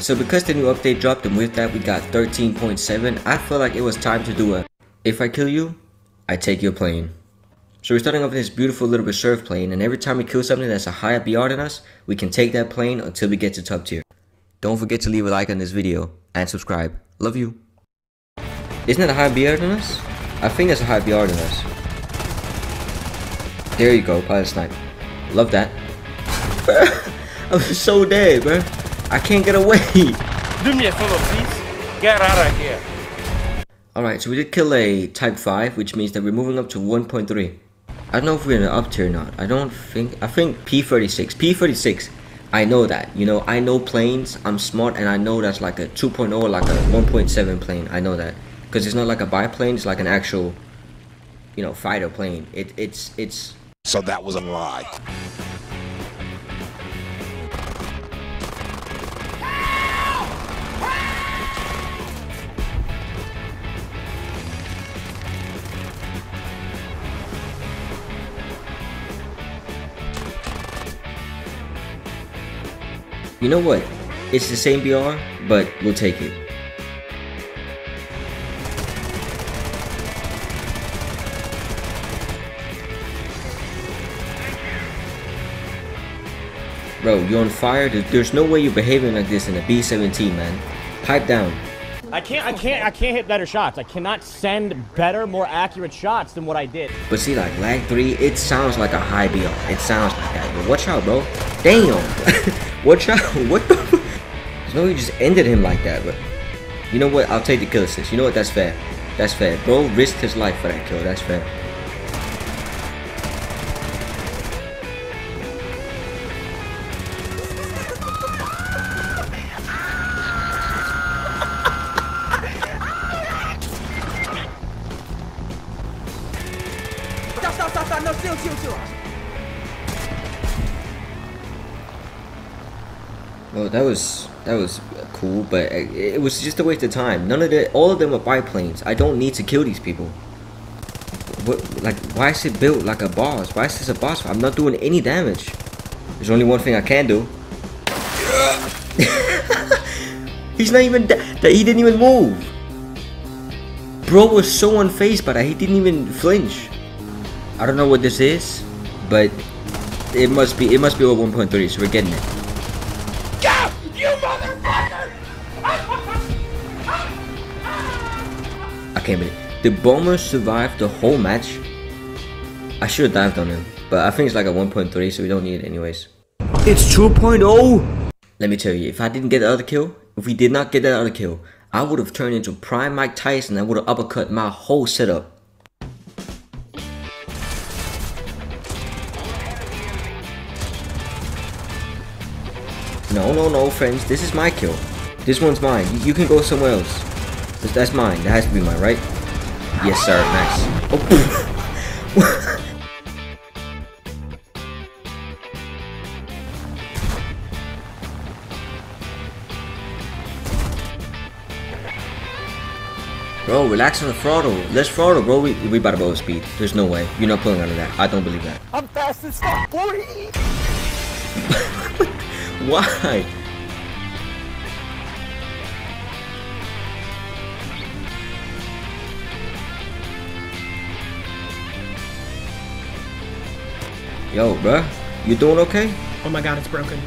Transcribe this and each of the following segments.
So because the new update dropped and with that we got 13.7, I felt like it was time to do a if I kill you, I take your plane. So we're starting off in this beautiful little reserve plane, and every time we kill something that's a higher BR than us, we can take that plane until we get to top tier. Don't forget to leave a like on this video and subscribe. Love you. Isn't that a higher BR than us? I think that's a higher BR than us. There you go, pilot snipe. Love that. I'm so dead, bro. I can't get away. Do me a favor, please. Get out of here. Alright, so we did kill a Type 5, which means that we're moving up to 1.3. I don't know if we're in an up tier or not. I think P-36. P-36. I know that. You know, I know planes. I'm smart, and I know that's like a 2.0 or like a 1.7 plane. I know that. Because it's not like a biplane. It's like an actual, you know, fighter plane. It's... So that was a lie. You know what? It's the same BR, but we'll take it. Bro, you're on fire. There's no way you're behaving like this in a B17, man. Pipe down. I can't hit better shots. I cannot send better, more accurate shots than what I did. But see, like lag 3, it sounds like a high BR. It sounds like that. But watch out, bro. Damn. Watch out, what the f? No, you just ended him like that, but you know what, I'll take the kill assist. You know what, that's fair. That's fair. Bro risked his life for that kill, that's fair. Stop, no, still. Well, that was cool, but it was just a waste of time. All of them are biplanes. I don't need to kill these people. What, like, why is it built like a boss? Why is this a boss? I'm not doing any damage. There's only one thing I can do. He's not even that. He didn't even move. Bro was so unfazed by that. He didn't even flinch. I don't know what this is, but it must be over 1.3. So we're getting it. The bomber survived the whole match. I should have dived on him, but I think it's like a 1.3, so we don't need it anyways. It's 2.0! Let me tell you, if we did not get that other kill, I would have turned into prime Mike Tyson. I would have uppercut my whole setup. No, friends, this is my kill. This one's mine. You can go somewhere else. That's mine. That has to be mine, right? Yes, sir. Nice. Oh. Bro, relax on the throttle. Let's throttle, bro. We about to blow speed. There's no way. You're not pulling out of that. I don't believe that. I'm fast as fuck. Why? Yo, bruh, you doing okay? Oh my god, it's broken.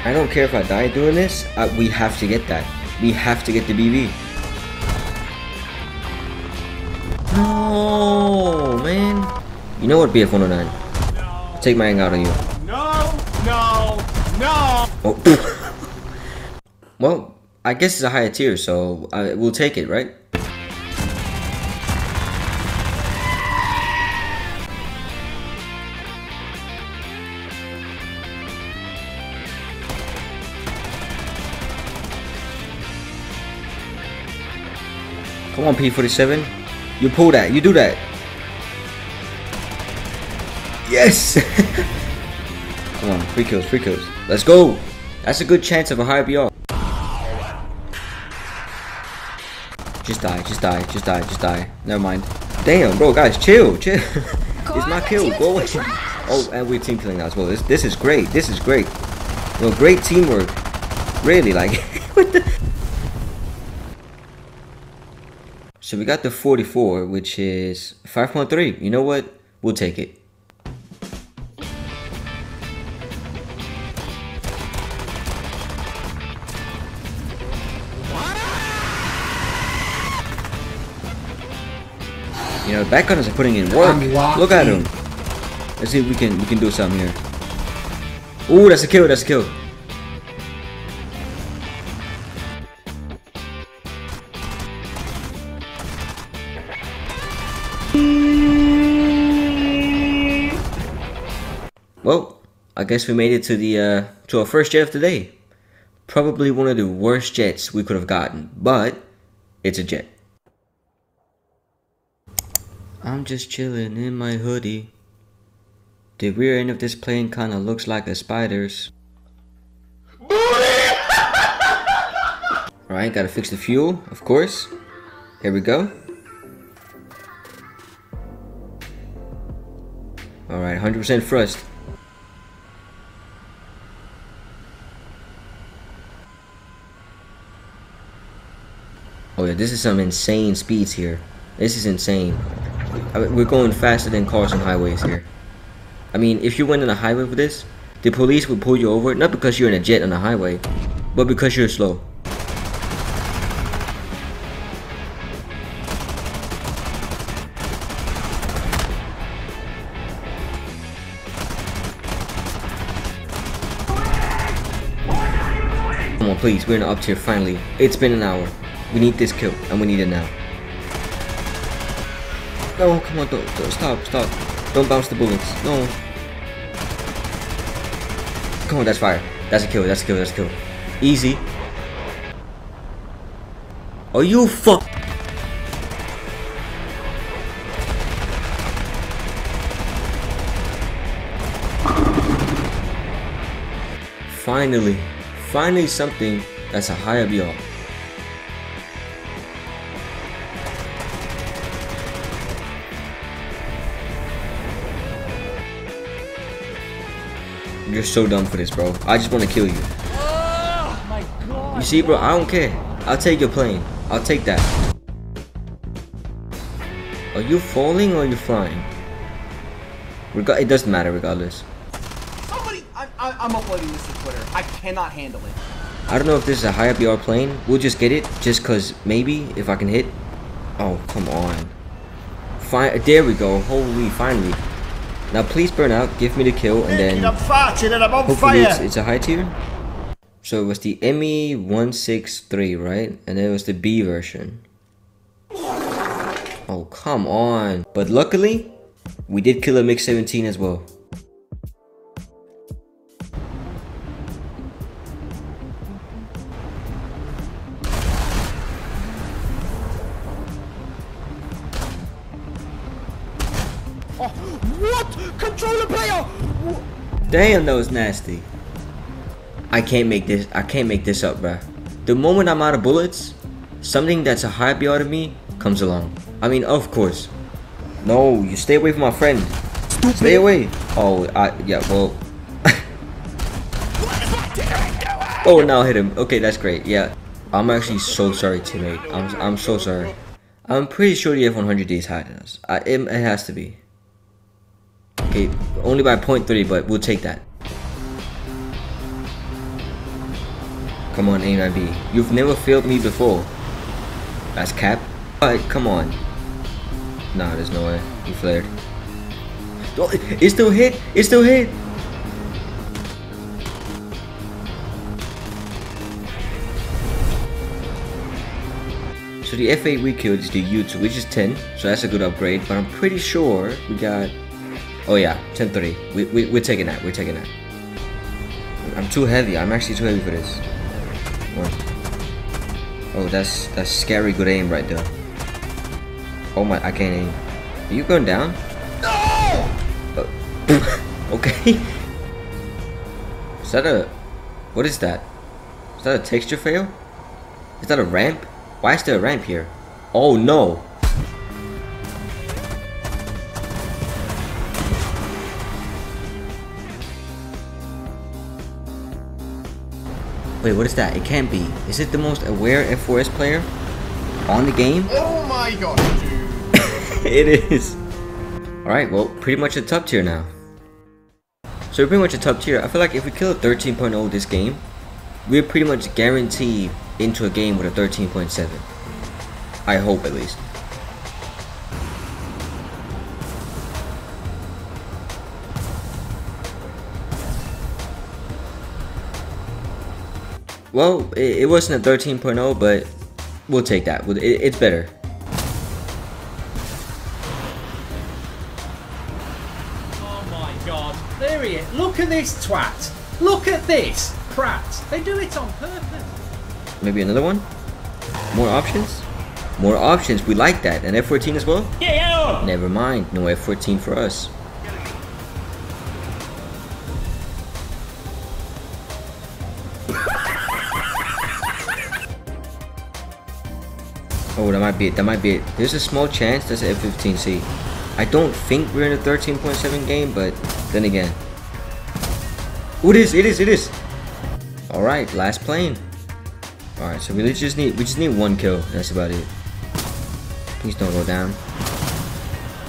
I don't care if I die doing this, we have to get that. We have to get the BB. No, man. You know what, BF109? No. Take my anger out on you. No. Oh. Well, I guess it's a higher tier, so we'll take it, right? Come on, P-47. You pull that, you do that. Yes! Come on, free kills, free kills. Let's go! That's a good chance of a high BR. Just die, just die, just die, just die. Never mind. Damn, bro, guys, chill, chill. It's my kill, go away. Oh, and we're team killing now as well. This is great, this is great. You know, great teamwork. Really, like, what the? So we got the 44, which is 5.3. You know what? We'll take it. You know, back gunners are putting in work. Look at him. Let's see if we can do something here. Ooh, that's a kill. That's a kill. Well, I guess we made it to the to our first jet of the day. Probably one of the worst jets we could have gotten, but it's a jet. I'm just chilling in my hoodie. The rear end of this plane kind of looks like a spider's. Alright, gotta fix the fuel, of course. Here we go. Alright, 100% thrust. Oh yeah, this is some insane speeds here. This is insane. I mean, we're going faster than cars on highways here. I mean, if you went on a highway with this, the police would pull you over, not because you're in a jet on a highway, but because you're slow. Come on, please, we're in the up tier finally. It's been an hour. We need this kill, and we need it now. No, come on, don't, stop, stop. Don't bounce the bullets, no. Come on, that's fire. That's a kill, that's a kill, that's a kill. Easy. Oh, you fuck. Finally. Finally something that's a higher BR. You're so dumb for this, bro. I just want to kill you. Oh my God. You see, bro, I don't care. I'll take your plane. I'll take that. Are you falling or are you flying? It doesn't matter regardless. Somebody, I'm uploading this to Twitter. I cannot handle it. I don't know if this is a higher BR plane. We'll just get it just because maybe if I can hit. Oh, come on. Fine. There we go. Holy, finally. Now please burn out, give me the kill, and then hopefully it's a high tier. So it was the ME163, right? And then it was the B version. Oh, come on. But luckily, we did kill a MiG-17 as well. Oh, what? Controller player! Damn, that was nasty. I can't make this up, bruh. The moment I'm out of bullets, something that's a high BR to me comes along. I mean, of course. No, you stay away from my friend. Stupid. Stay away. Oh, yeah, well. Oh, now hit him. Okay, that's great, yeah. I'm actually so sorry, teammate. I'm so sorry. I'm pretty sure the F-100D is higher than us. It has to be. Okay, only by 0.3, but we'll take that. Come on, A9B. You've never failed me before. That's cap. But come on. Nah, there's no way. You flared. Oh, it still hit. It still hit. So the F8 we killed is the U2, which is 10. So that's a good upgrade. But I'm pretty sure we got... Oh yeah, 10-3. We're taking that, we're taking that. I'm too heavy, I'm actually too heavy for this. Oh, that's scary good aim right there. Oh my, I can't aim. Are you going down? No! Okay. Is that a... what is that? Is that a texture fail? Is that a ramp? Why is there a ramp here? Oh no! Wait, what is that? It can't be. Is it the most aware F4S player on the game? Oh my god, dude! It is. Alright, well, pretty much a top tier now. So we're pretty much a top tier. I feel like if we kill a 13.0 this game, we're pretty much guaranteed into a game with a 13.7. I hope, at least. Well, it wasn't a 13.0, but we'll take that. It's better. Oh my god. There he is. Look at this twat. Look at this prat. They do it on purpose. Maybe another one? More options? More options. We like that. And F-14 as well? Yeah. Never mind. No F-14 for us. Oh, that might be it. That might be it. There's a small chance that's an F15C. I don't think we're in a 13.7 game, but then again. Oh, it is. All right, last plane. All right, so we just need one kill. That's about it. Please don't go down.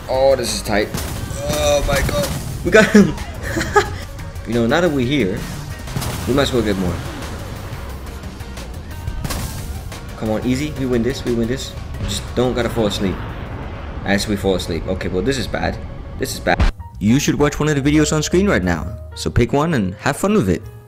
Oh, this is tight. Oh my god, we got him. You know, now that we're here, we might as well get more. Come on, easy. We win this. Just don't gotta fall asleep. As we fall asleep. Okay, well, this is bad. You should watch one of the videos on screen right now. So pick one and have fun with it.